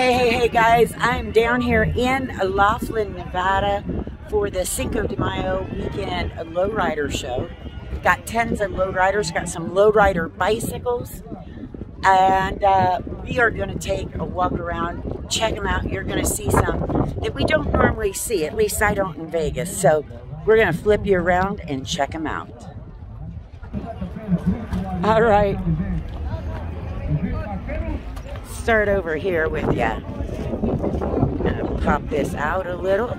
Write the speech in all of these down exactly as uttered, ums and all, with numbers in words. Hey, hey, hey guys, I'm down here in Laughlin, Nevada for the Cinco de Mayo weekend lowrider show. Got tons of lowriders, got some lowrider bicycles, and uh, we are going to take a walk around, check them out. You're going to see some that we don't normally see, at least I don't in Vegas. So we're going to flip you around and check them out. All right. Start over here with you. I'm gonna pop this out a little.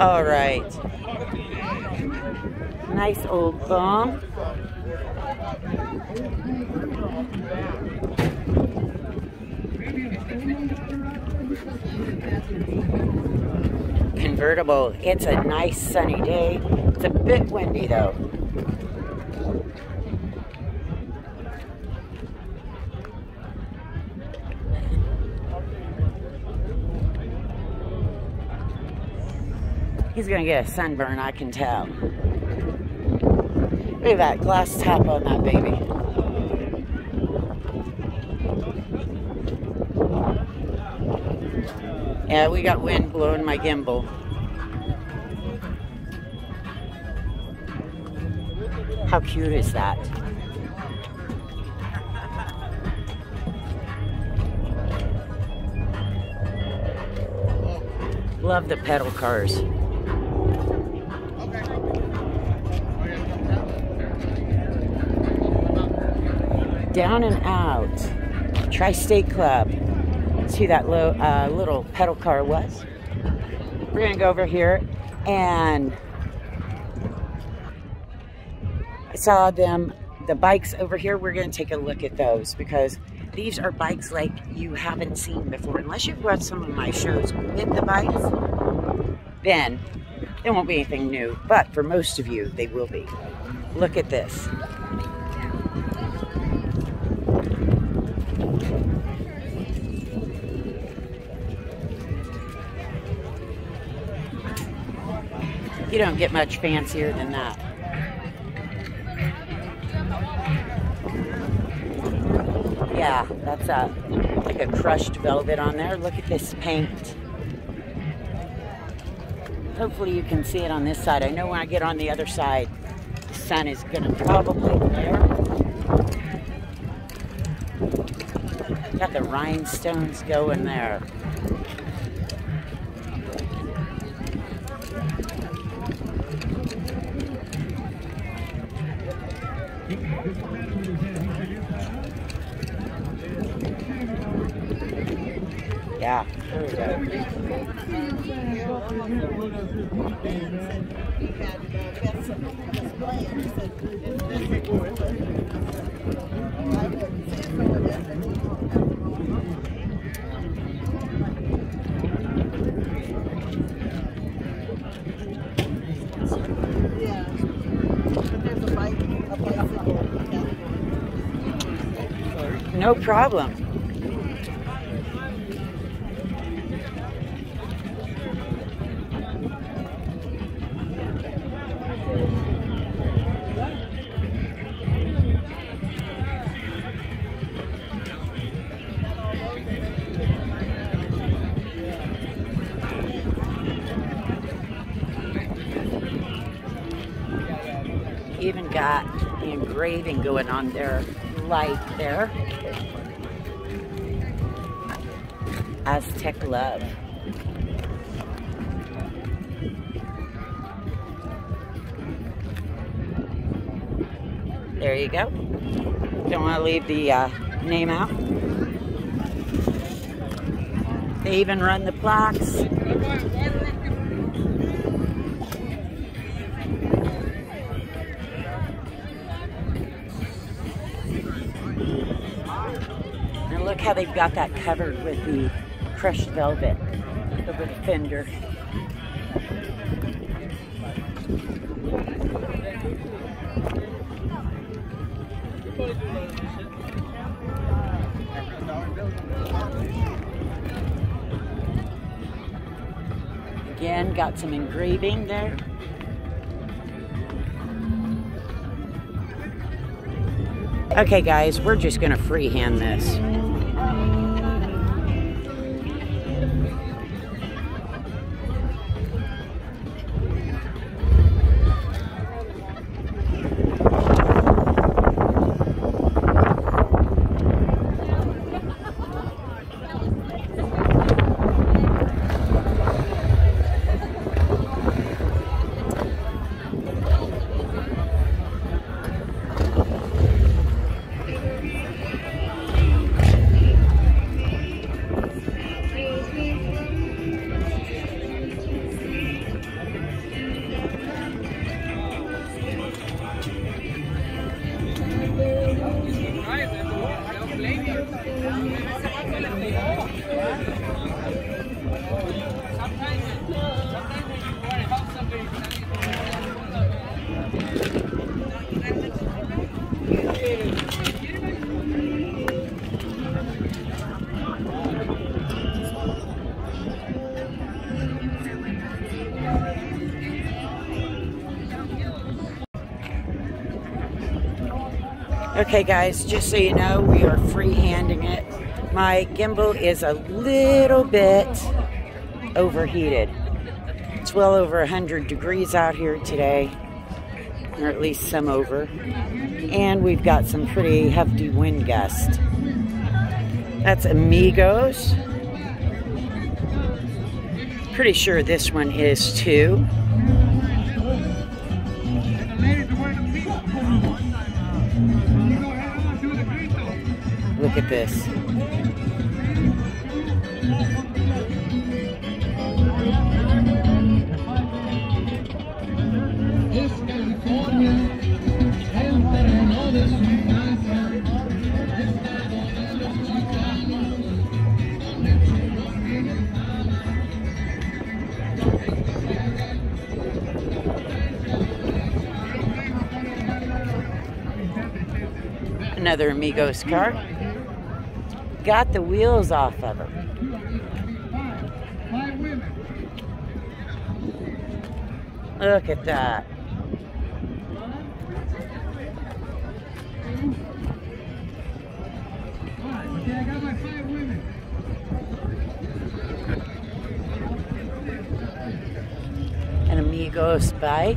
All right. Nice old bomb. Convertible. It's a nice sunny day. It's a bit windy though. He's gonna get a sunburn, I can tell. Look at that glass top on that baby. Yeah, we got wind blowing my gimbal. How cute is that? Love the pedal cars. Down and Out, Tri-State Club. Let's see who that low, uh, little pedal car was. We're gonna go over here, and I saw them, the bikes over here. We're gonna take a look at those because these are bikes like you haven't seen before. Unless you've watched some of my shows with the bikes, then there won't be anything new. But for most of you, they will be. Look at this. You don't get much fancier than that. Yeah, that's a, like a crushed velvet on there. Look at this paint. Hopefully you can see it on this side. I know when I get on the other side, the sun is gonna probably glare. Got the rhinestones going there. Yeah, there we go. No problem. Even got the engraving going on there, light there. Aztec Love. There you go. Don't want to leave the uh, name out. They even run the plaques. Look how they've got that covered with the crushed velvet over the fender. Again, got some engraving there. Okay guys, we're just gonna freehand this. Okay guys, just so you know, we are free-handing it. My gimbal is a little bit overheated. It's well over one hundred degrees out here today, or at least some over. And we've got some pretty hefty wind gusts. That's Amigos. Pretty sure this one is too. Look at this. Another Amigos car. Got the wheels off of her. Look at that. An Amigos bike.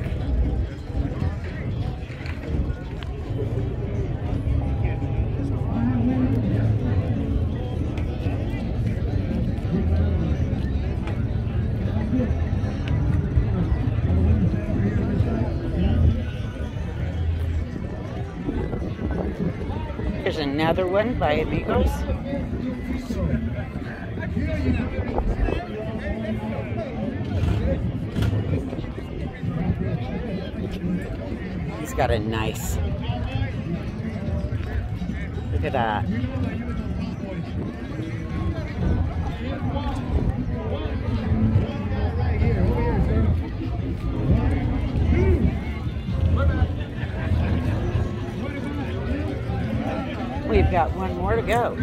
Another one by Amigos. He's got a nice, look at that. We've got one more to go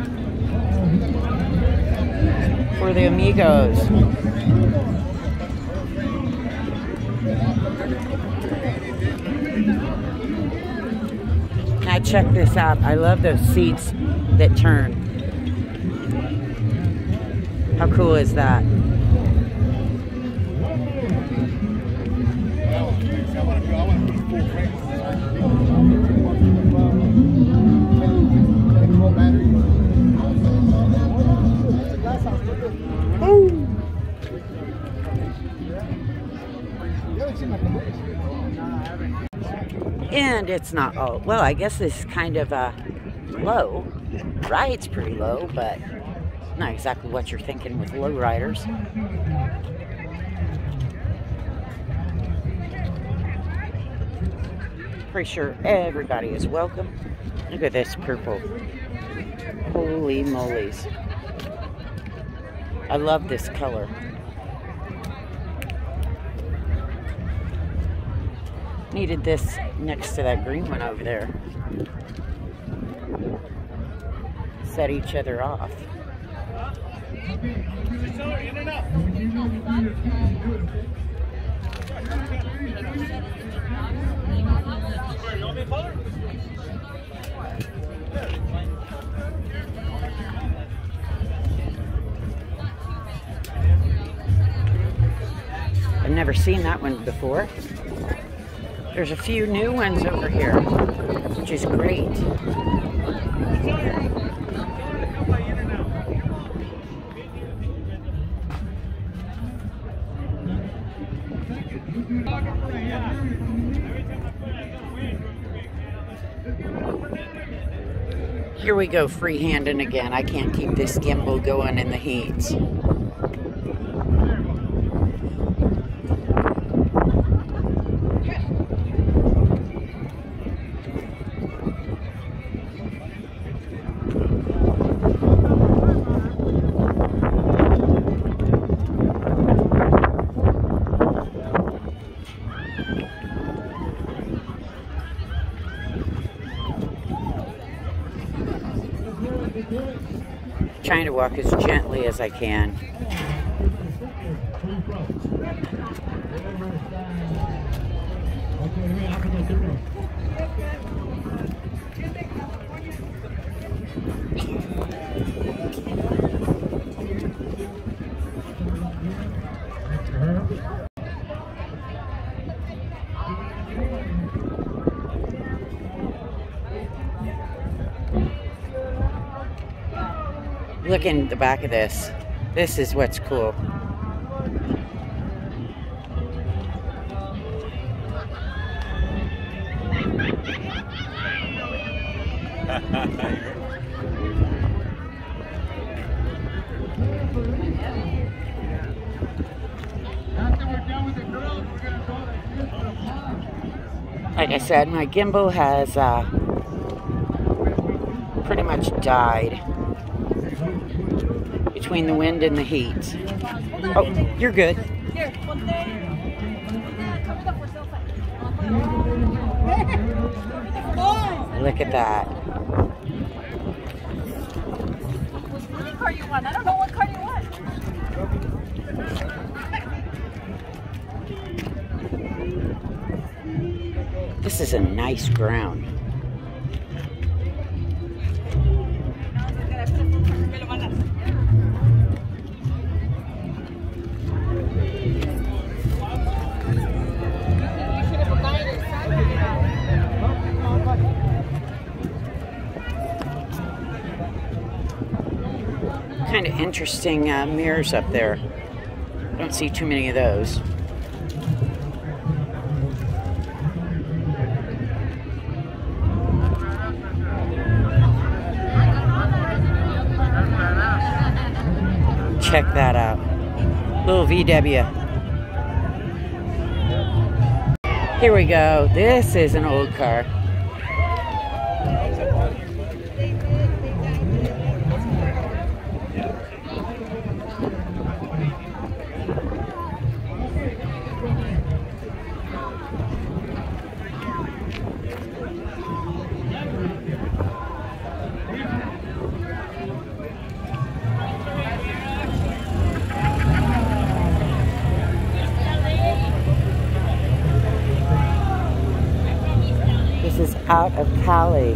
for the Amigos. Now check this out. I love those seats that turn. How cool is that? And it's not all, well, I guess this is kind of a low. Ride's pretty low, but not exactly what you're thinking with low riders. Pretty sure everybody is welcome. Look at this purple. Holy moly's. I love this color. Needed this next to that green one over there. Set each other off. never seen that one before. There's a few new ones over here, which is great. Here we go, free-handing again. I can't keep this gimbal going in the heat. Trying to walk as gently as I can. Look in the back of this. This is what's cool. Like I said, my gimbal has uh, pretty much died. Between the wind and the heat. Oh, you're good. Look at that. What car you want? I don't know what car you want. This is a nice ground. Kind of interesting uh, mirrors up there. I don't see too many of those. Check that out. Little V W. Here we go. This is an old car. Out of Cali.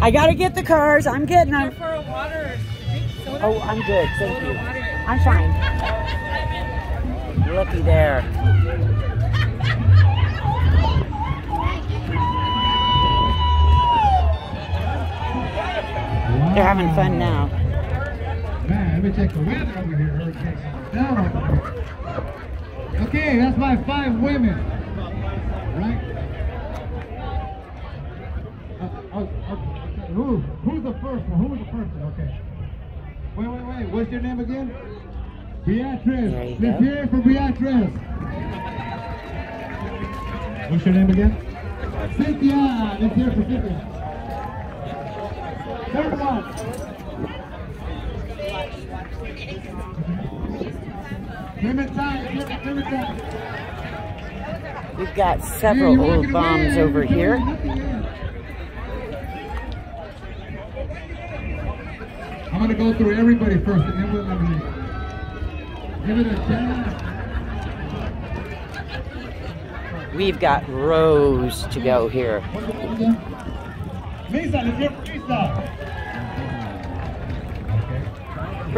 I gotta get the cars. I'm getting them. Oh, I'm good. Thank you. I'm fine. Looky there. They're having fun now. Man, let me check the weather over here. Really check it down. Okay, that's my five women. Right? Uh, uh, uh, who? Who's the first one? Who was the first one? Okay. Wait, wait, wait. What's your name again? Beatrice. Let's hear it for Beatrice. What's your name again? Cynthia. Let's hear it for Cynthia. Third one. Limit time. Limit, limit time. We've got several old bombs over here. I'm going to go through everybody first, and then we'll eliminate. Give it a chance. We've got rows to go here. We're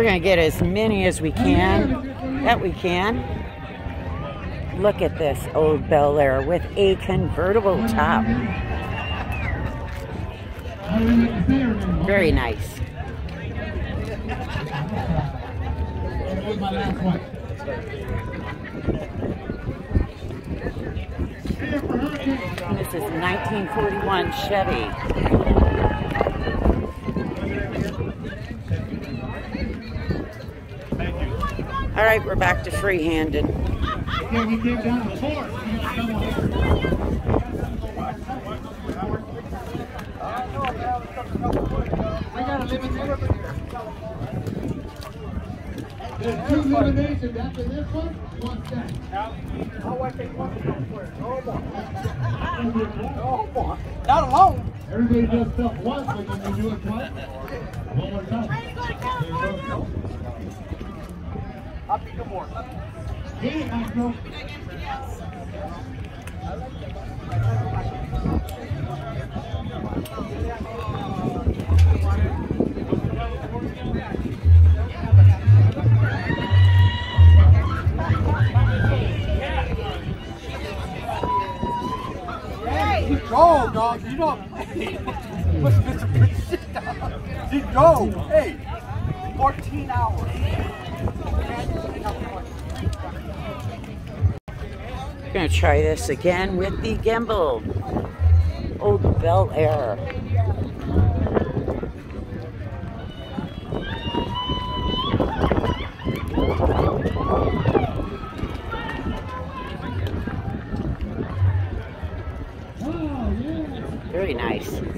going to get as many as we can, that we can. Look at this old Bel Air with a convertible top. Very nice. This is nineteen forty-one Chevy. All right, we're back to free-handed. Yeah, we came down before. I got a lemonade over here. There's two lemonades after this one. One stack. Oh, I think one more. No more. No more. Not alone. Everybody does stuff once, but when you do it twice, one more time. Ready to go to California? I'll pick up more. Hey, go, dog. You don't. What's Mister Princess? You go. Hey, fourteen hours. We're going to try this again with the gimbal. Old Bel Air. Very nice. We got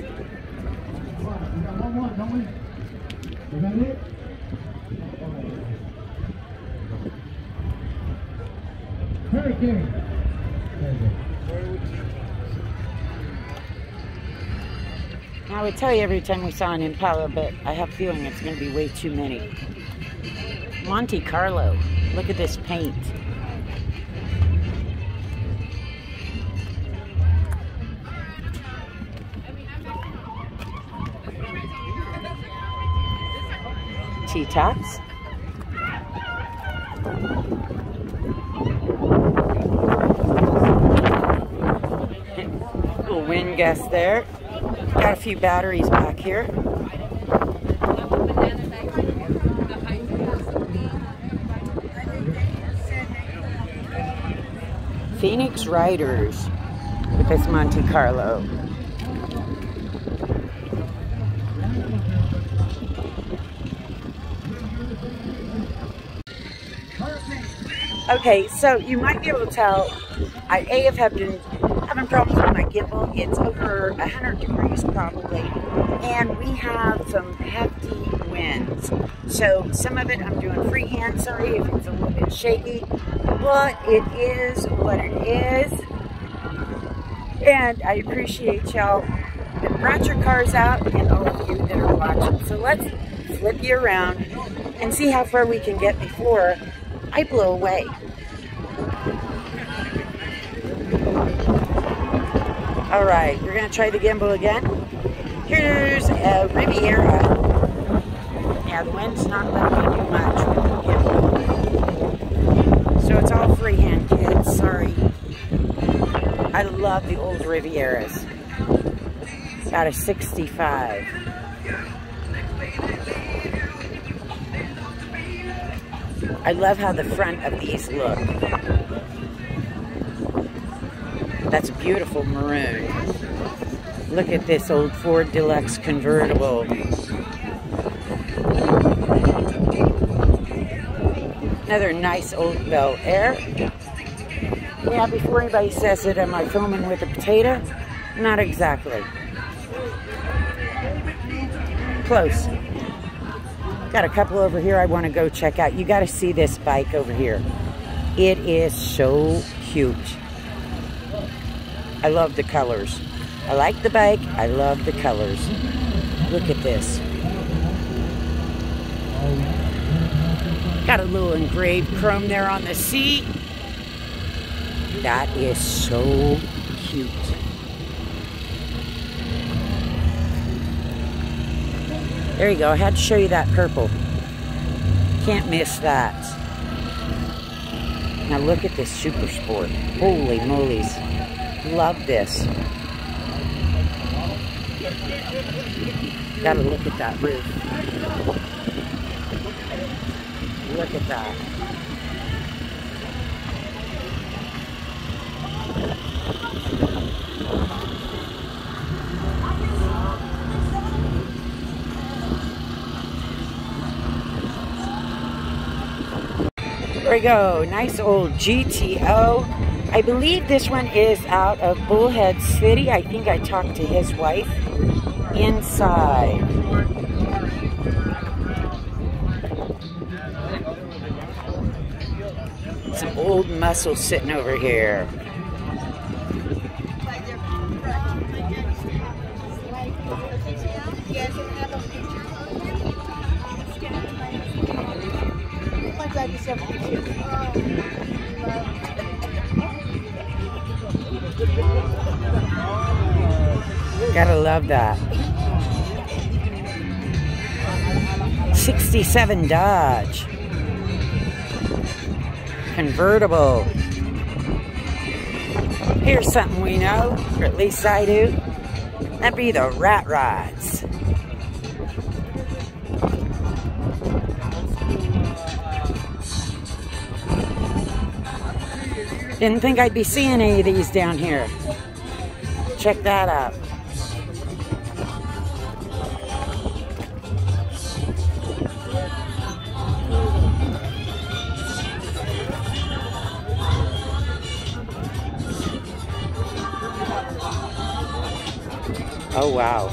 one more, don't we? Is that it? Hurricane. I would tell you every time we saw an Impala, but I have a feeling it's going to be way too many. Monte Carlo. Look at this paint. T-tops. Little wind gust there. Got a few batteries back here. Phoenix Riders with this Monte Carlo. Okay, so you might be able to tell I A have have been having problems with my gimbal. It's over one hundred degrees probably, and we have some hefty winds. So some of it I'm doing freehand, sorry if it's a little bit shaky, but it is what it is. And I appreciate y'all that brought your cars out and all of you that are watching. So let's flip you around and see how far we can get before I blow away. All right, we're gonna try the gimbal again. Here's a Riviera. Yeah, the wind's not letting me do much with the gimbal. So it's all freehand, kids, sorry. I love the old Rivieras. Got a sixty-five. I love how the front of these look. That's a beautiful maroon. Look at this old Ford Deluxe convertible. Another nice old Bel Air. Yeah, before anybody says it, am I filming with a potato? Not exactly. Close. Got a couple over here I want to go check out. You got to see this bike over here. It is so cute. I love the colors. I like the bike. I love the colors. Look at this. Got a little engraved chrome there on the seat. That is so cute. There you go. I had to show you that purple. Can't miss that. Now look at this super sport. Holy moly's. Love this. Gotta look at that roof. Look at that. There we go. Nice old G T O. I believe this one is out of Bullhead City. I think I talked to his wife. Inside. Some old muscle sitting over here. Gotta love that. sixty-seven Dodge. Convertible. Here's something we know, or at least I do. That'd be the rat rods. Didn't think I'd be seeing any of these down here. Check that out. Oh, wow.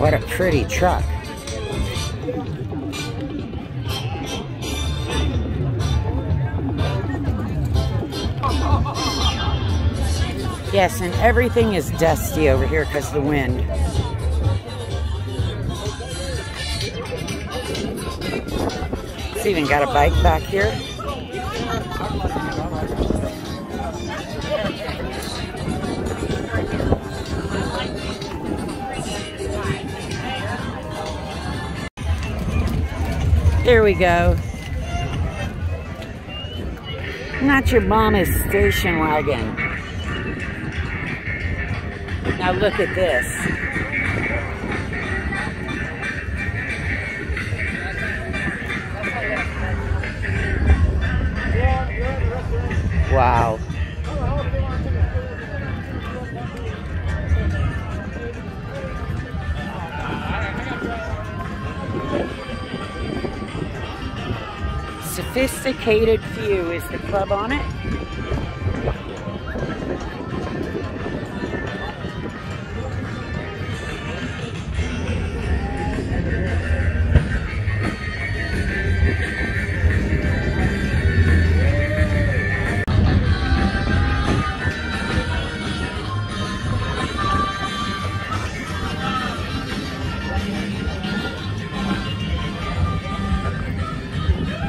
What a pretty truck. Yes, and everything is dusty over here because of the wind. It's even got a bike back here. Here we go. Not your mama's station wagon. Now look at this. Wow. Sophisticated Few is the club on it.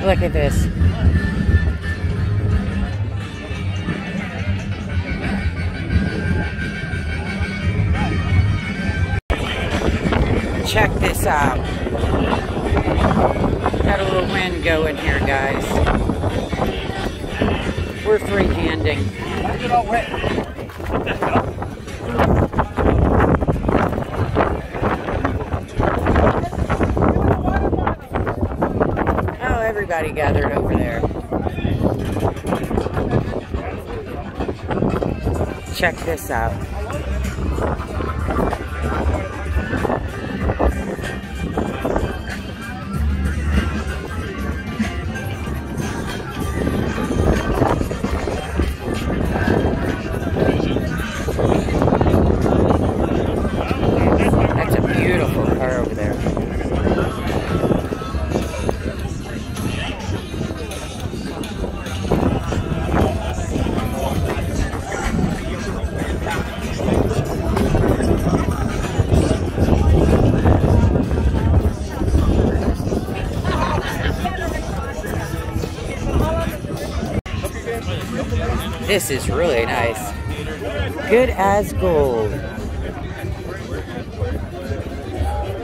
Look at this. Check this out. Got a little wind going here, guys. We're free-handing. Get all wet. Everybody gathered over there. Check this out. That's a beautiful car over there. This is really nice. Good as gold.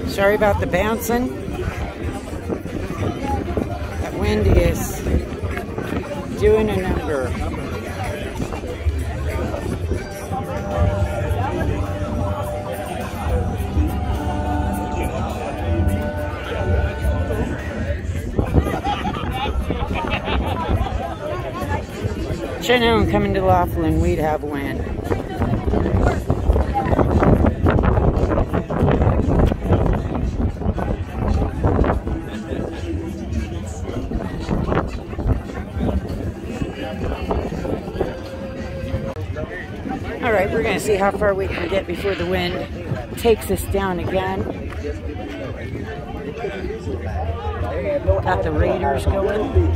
Sorry about the bouncing. That wind is doing a number. Should have known coming to Laughlin we'd have wind. All right, we're gonna see how far we can get before the wind takes us down again. Got the Raiders going.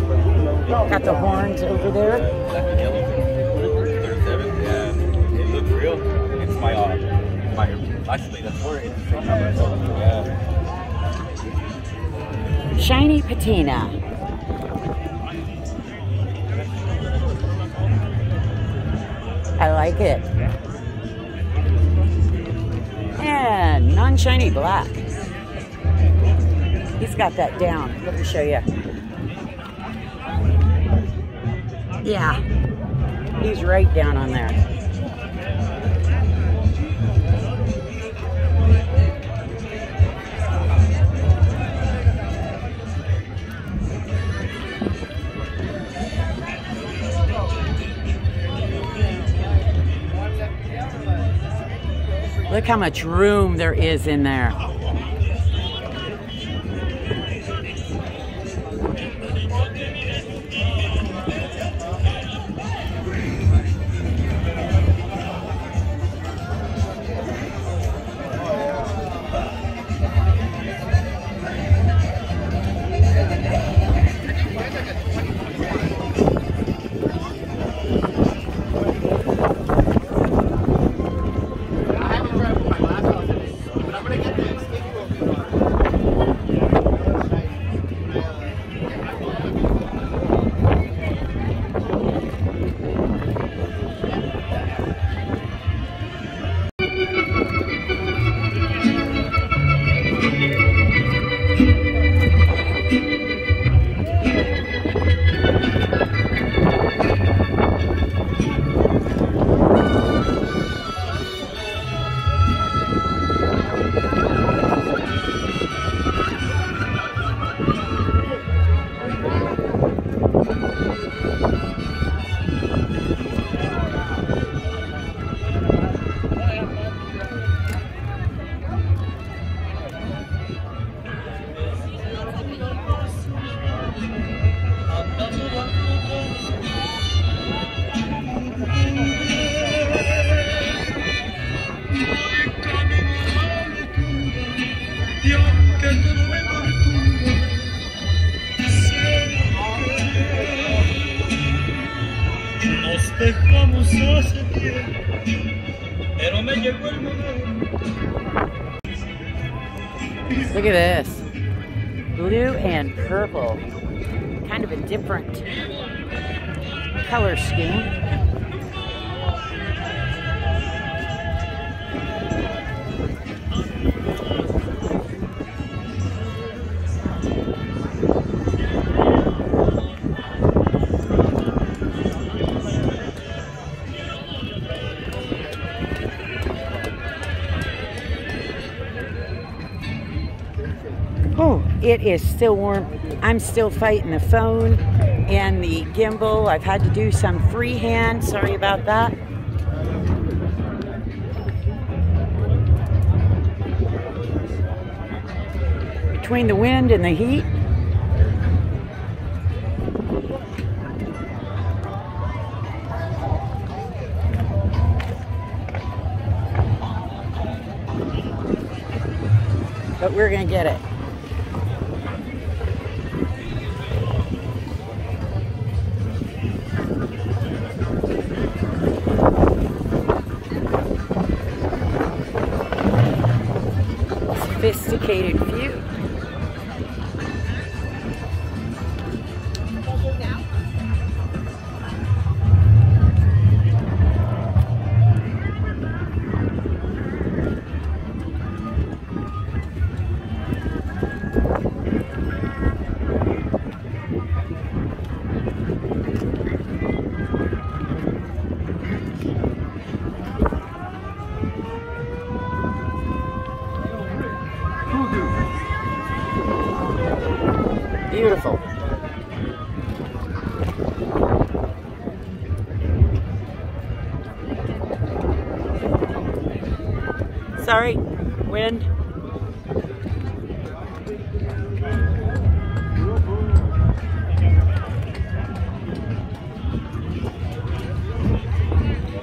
Got the horns over there. Yeah, it looked real. It's my, uh, my, actually that's where it's the number. Yeah. Shiny patina. I like it. And non-shiny black. He's got that down. Let me show you. Yeah, he's right down on there. Look how much room there is in there. Look at this, blue and purple, kind of a different color scheme. It is still warm. I'm still fighting the phone and the gimbal. I've had to do some freehand. Sorry about that. Between the wind and the heat. But we're gonna get it. Sophisticated Few. sorry, wind.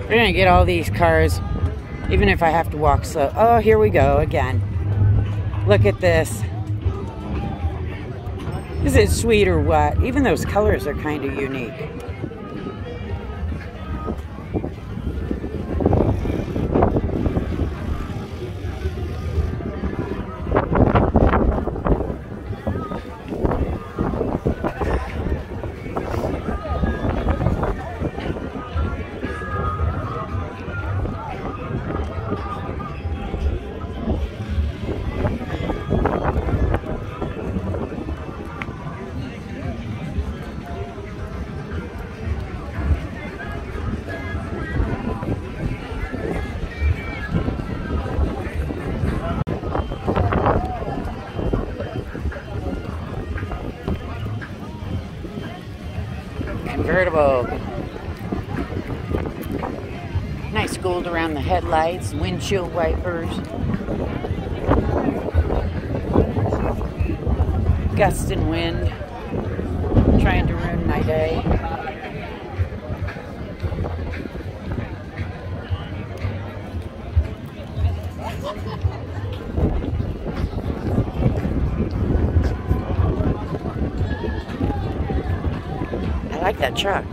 We're gonna get all these cars, even if I have to walk slow. Oh, here we go again. Look at this. Is it sweet or what? Even those colors are kind of unique. Nice gold around the headlights, windshield wipers. Gust and wind, trying to ruin my day. I like that truck.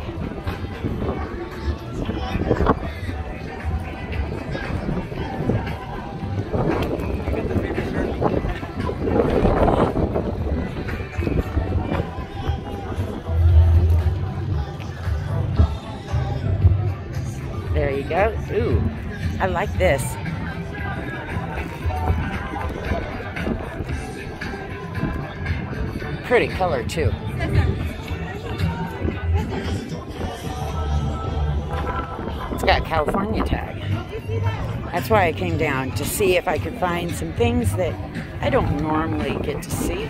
There you go. Ooh, I like this. Pretty color too. It's got California tag. That's why I came down, to see if I could find some things that I don't normally get to see.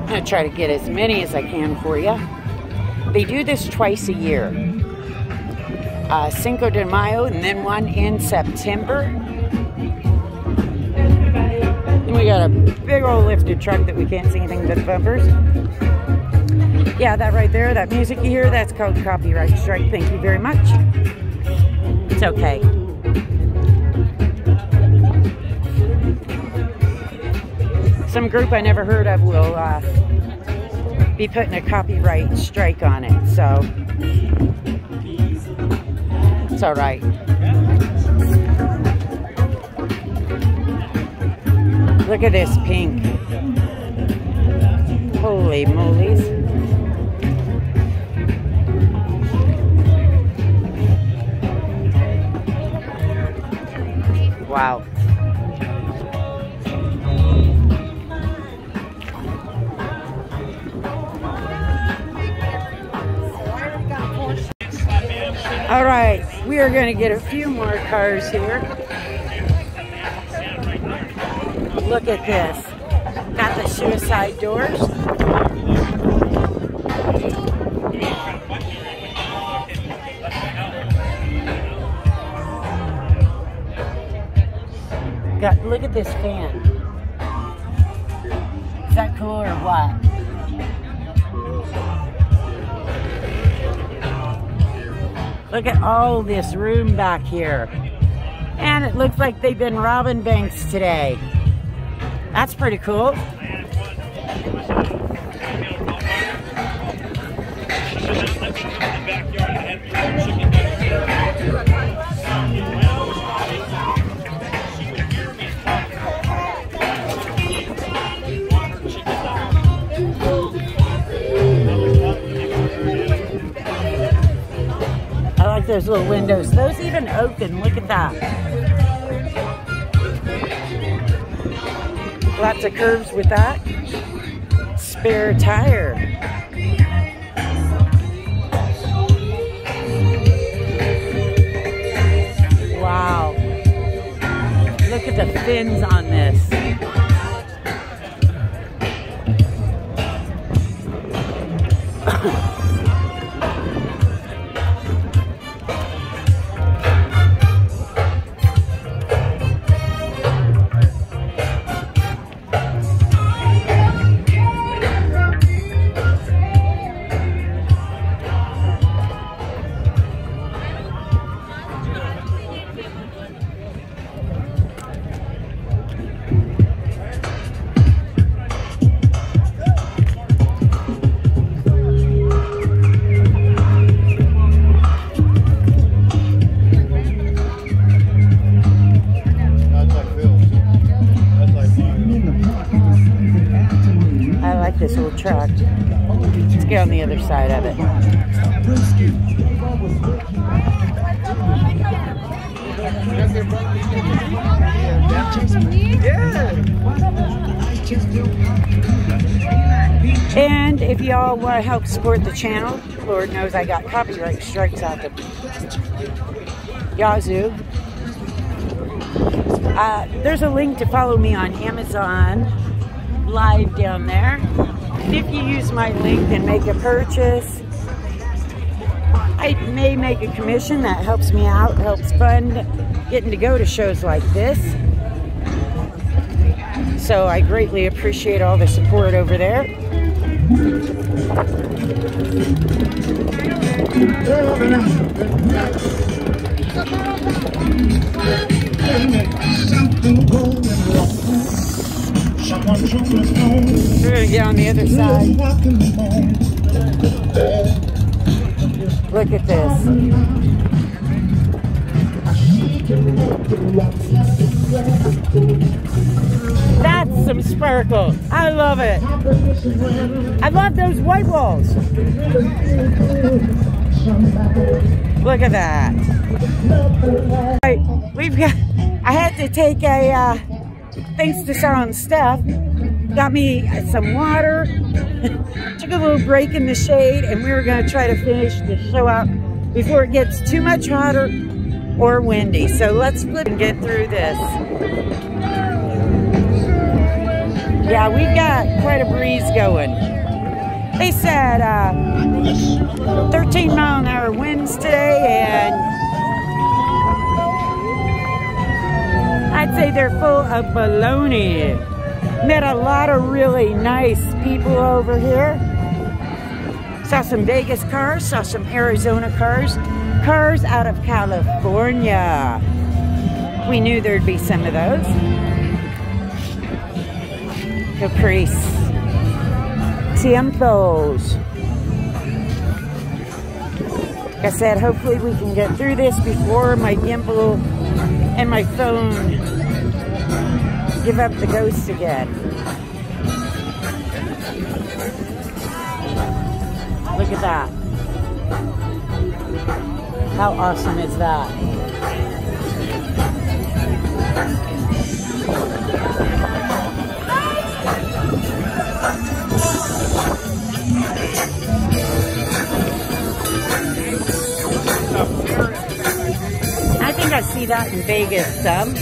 I'm going to try to get as many as I can for you. They do this twice a year. Uh, Cinco de Mayo, and then one in September. And we got a big old lifted truck that we can't see anything but the bumpers. Yeah, that right there, that music you hear, that's called copyright strike. Thank you very much. It's okay. Some group I never heard of will uh, be putting a copyright strike on it, so it's all right. Look at this pink. Holy moly. Wow. All right, we are going to get a few more cars here. Look at this. Got the suicide doors. Got, look at this fan. Is that cool or what? Look at all this room back here. And it looks like they've been robbing banks today. That's pretty cool. Those little windows, those even open. Look at that. Lots of curves with that. Spare tire. Wow. Look at the fins on this. this little truck. Let's get on the other side of it. And if y'all want to help support the channel, Lord knows I got copyright strikes out the yazoo. Uh, there's a link to follow me on Amazon Live down there. And if you use my link and make a purchase, I may make a commission. That helps me out, helps fund getting to go to shows like this. So I greatly appreciate all the support over there. We're gonna get on the other side. Look at this. That's some sparkle. I love it. I love those white walls. Look at that. All right, we've got. I had to take a. Uh, thanks to Sarah and Steph, got me some water, took a little break in the shade, and we were going to try to finish the show out before it gets too much hotter or windy. So let's flip and get through this. Yeah, we've got quite a breeze going. They said uh, thirteen mile an hour winds today, and I'd say they're full of baloney. Met a lot of really nice people over here. Saw some Vegas cars, saw some Arizona cars, cars out of California. We knew there'd be some of those. Caprice. Tiempos. Like I said, hopefully we can get through this before my gimbal and my phone give up the ghost again. Look at that. How awesome is that? I think I see that in Vegas some.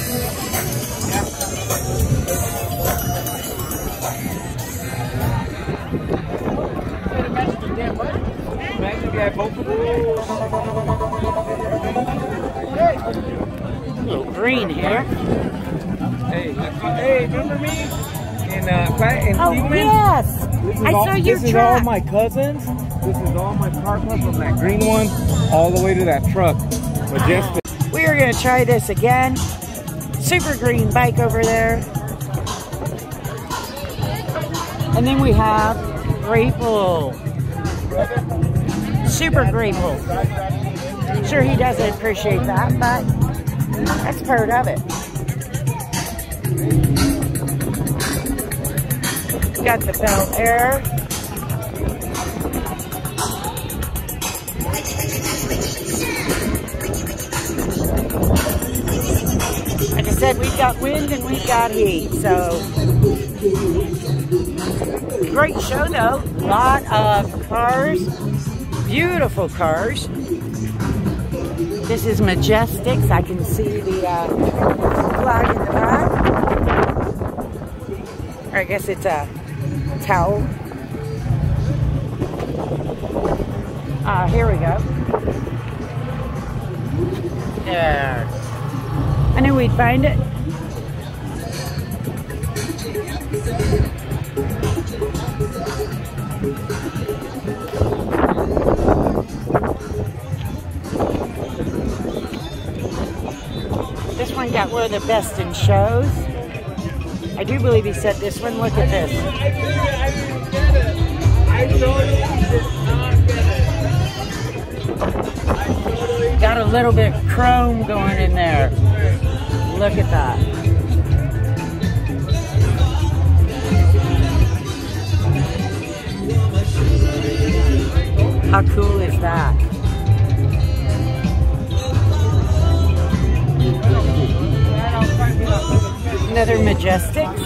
A little green here. Hey, hey, remember me? In, uh, in oh, Steven? Yes! I all, saw your This truck. Is all my cousins. This is all my car club from that green one all the way to that truck. Majestics. We are going to try this again. Super green bike over there. And then we have Grateful. Super grateful. Sure, he doesn't appreciate that, but that's part of it. Got the Bel Air. Like I said, we've got wind and we've got heat, so great show though. A lot of cars, beautiful cars. This is Majestics. I can see the uh, flag in the back. Or I guess it's a towel. Uh, here we go. There. I knew we'd find it. This one got one of the best in shows. I do believe he said this one. Look at this. I didn't get it. I totally did not get it. Got a little bit of chrome going in there. Look at that. How cool is that? Another Majestics.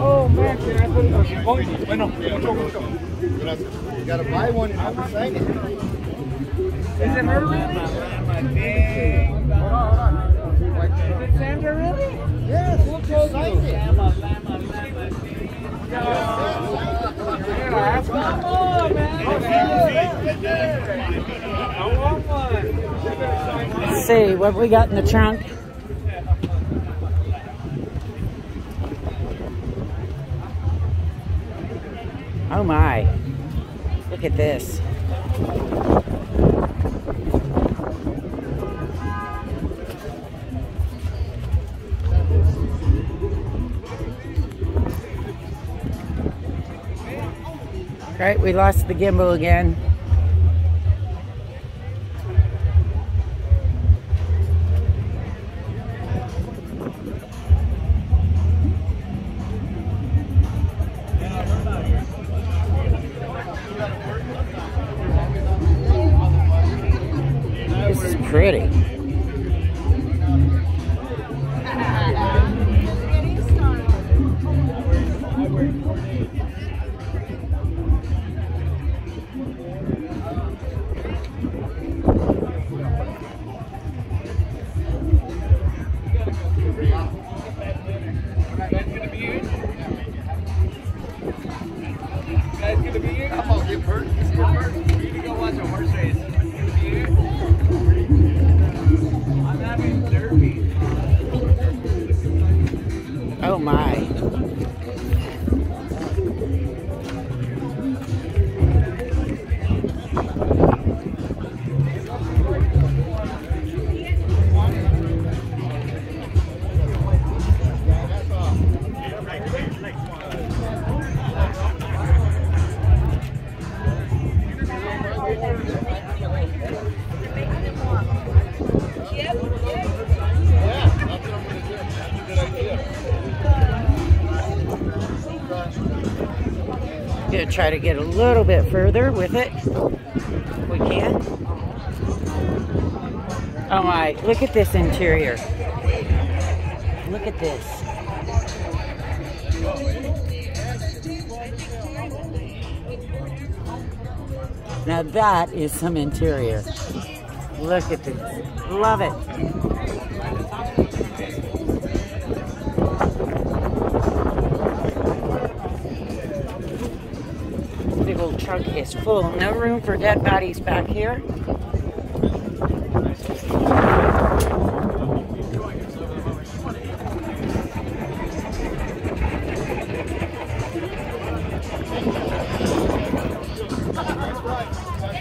Oh man, can I put it on your phone? Bueno, mucho gusto. You gotta buy one and have to sign it. Is it her really? Hold on, hold on. Is it Sandra really? Yes, we'll just sign it. Come on, man. I want one. Let's see what we got in the trunk. Oh my, look at this. All right, we lost the gimbal again. Pretty. Try to get a little bit further with it. We can. Oh my, look at this interior. Look at this. Now that is some interior. Look at this. Love it. Trunk is full. No room for dead bodies back here.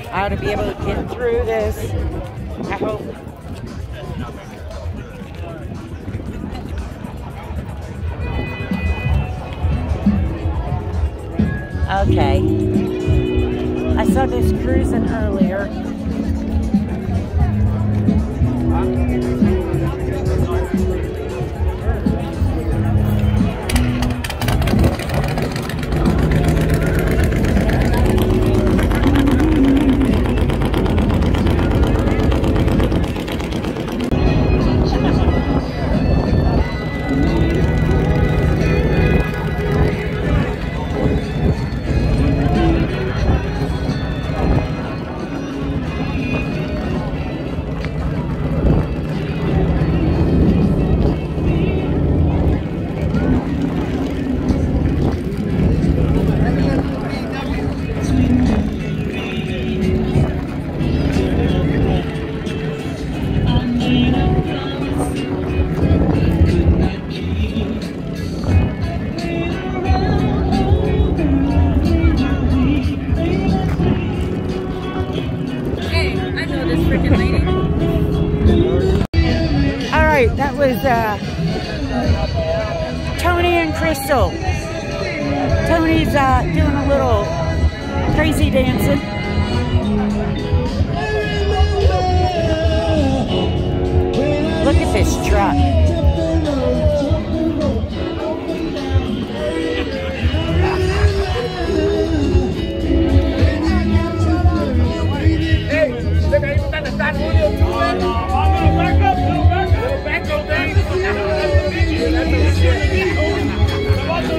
I ought to be able to get through this. I hope. Okay. I saw this cruising earlier. Look at is his truck.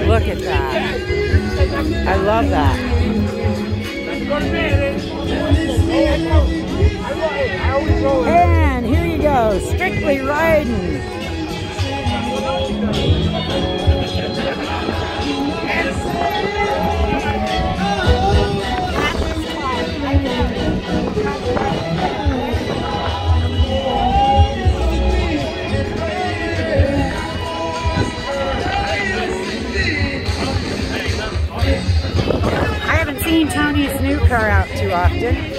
Look at that. I love that. And here you go, strictly riding. I haven't seen Tony's new car out too often.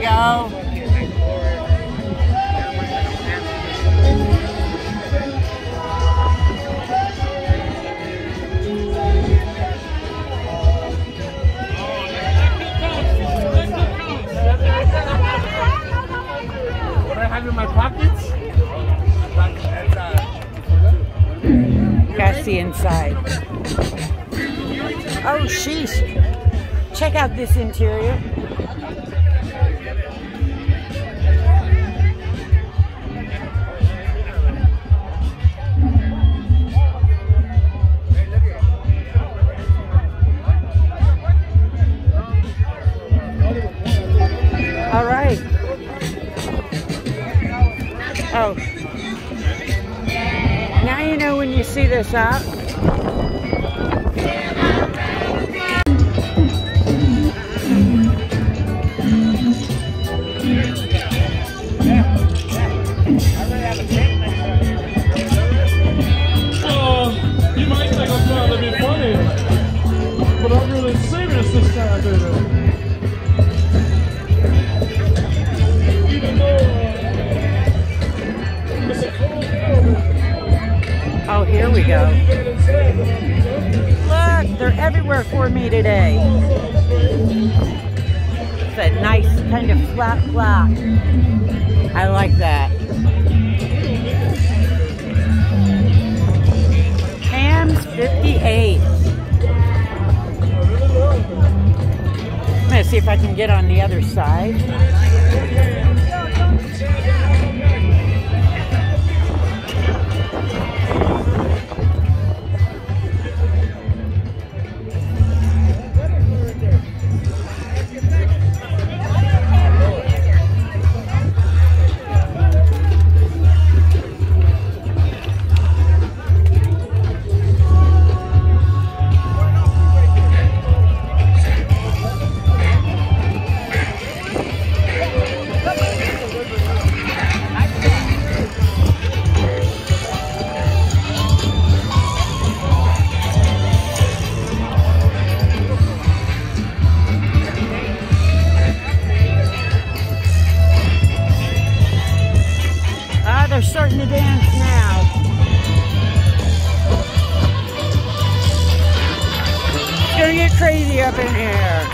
Go. What I have in my pockets? Gotta see inside. Oh, sheesh. Check out this interior. Oh, now you know when you see this out. Oh, you might think I'm trying to be funny, but I'm really serious this time, dude. Oh, here we go. Look, they're everywhere for me today. It's a nice kind of flat block. I like that. Cam's fifty-eight. I'm going to see if I can get on the other side. Starting to dance now. It's gonna get crazy up in here.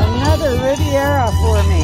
Another Riviera for me.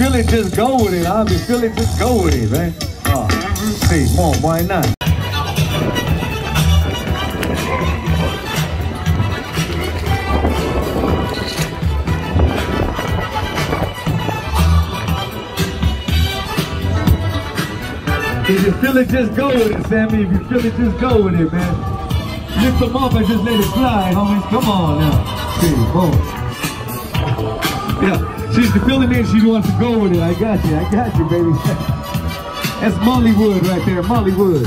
feel it, just go with it. I'll be feel it, just go with it, man. Oh, see, come on, why not? If you feel it, just go with it, Sammy. If you feel it, just go with it, man. Lift them up and just let it fly, homies. Come on now. See, boom. Yeah, she's feeling it, she wants to go with it. I got you, I got you, baby. That's Mollywood right there, Mollywood.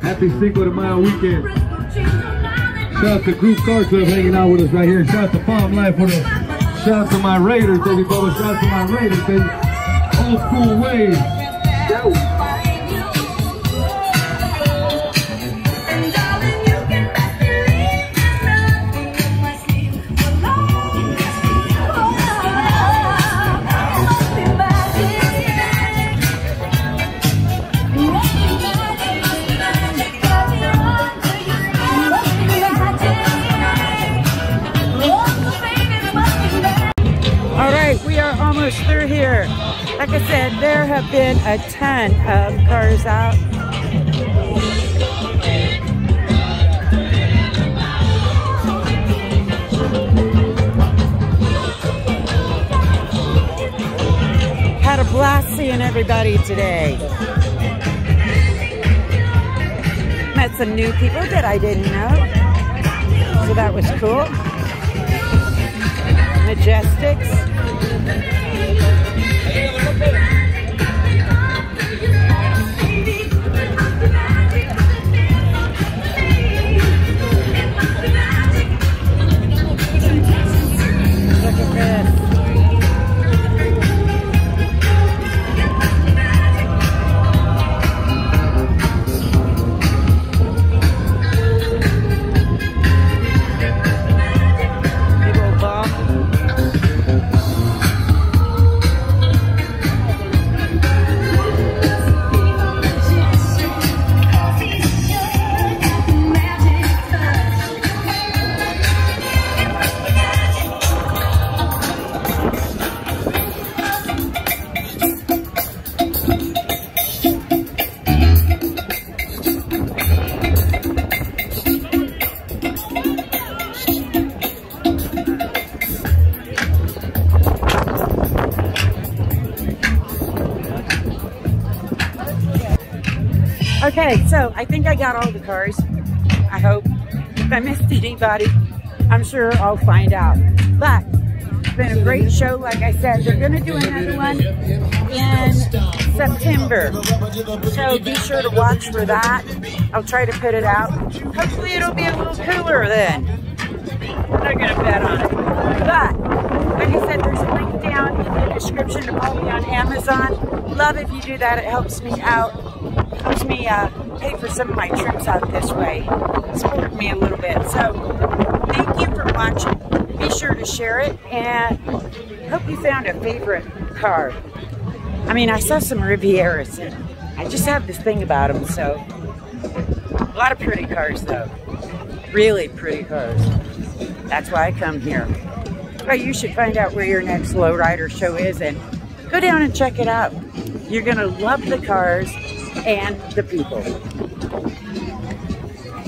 Happy Cinco de Mayo weekend. Shout out to Group Car Club hanging out with us right here. Shout out to Palm Life with us. Shout out to my Raiders, baby. Shout out to my Raiders, baby. Old school ways. Through here, like I said, there have been a ton of cars out. Had a blast seeing everybody today. Met some new people that I didn't know, so that was cool. Majestics. Okay, so I think I got all the cars, I hope. If I missed anybody, I'm sure I'll find out. But it's been a great show, like I said. They're gonna do another one in September. So be sure to watch for that. I'll try to put it out. Hopefully it'll be a little cooler then. I'm not gonna bet on it. But like I said, there's a link down in the description to follow me on Amazon. Love if you do that, it helps me out. Helps me uh, pay for some of my trips out this way. Supported me a little bit. So thank you for watching. Be sure to share it, and hope you found a favorite car. I mean, I saw some Rivieras, and I just have this thing about them. So a lot of pretty cars, though. Really pretty cars. That's why I come here. Well, you should find out where your next lowrider show is and go down and check it out. You're gonna love the cars and the people.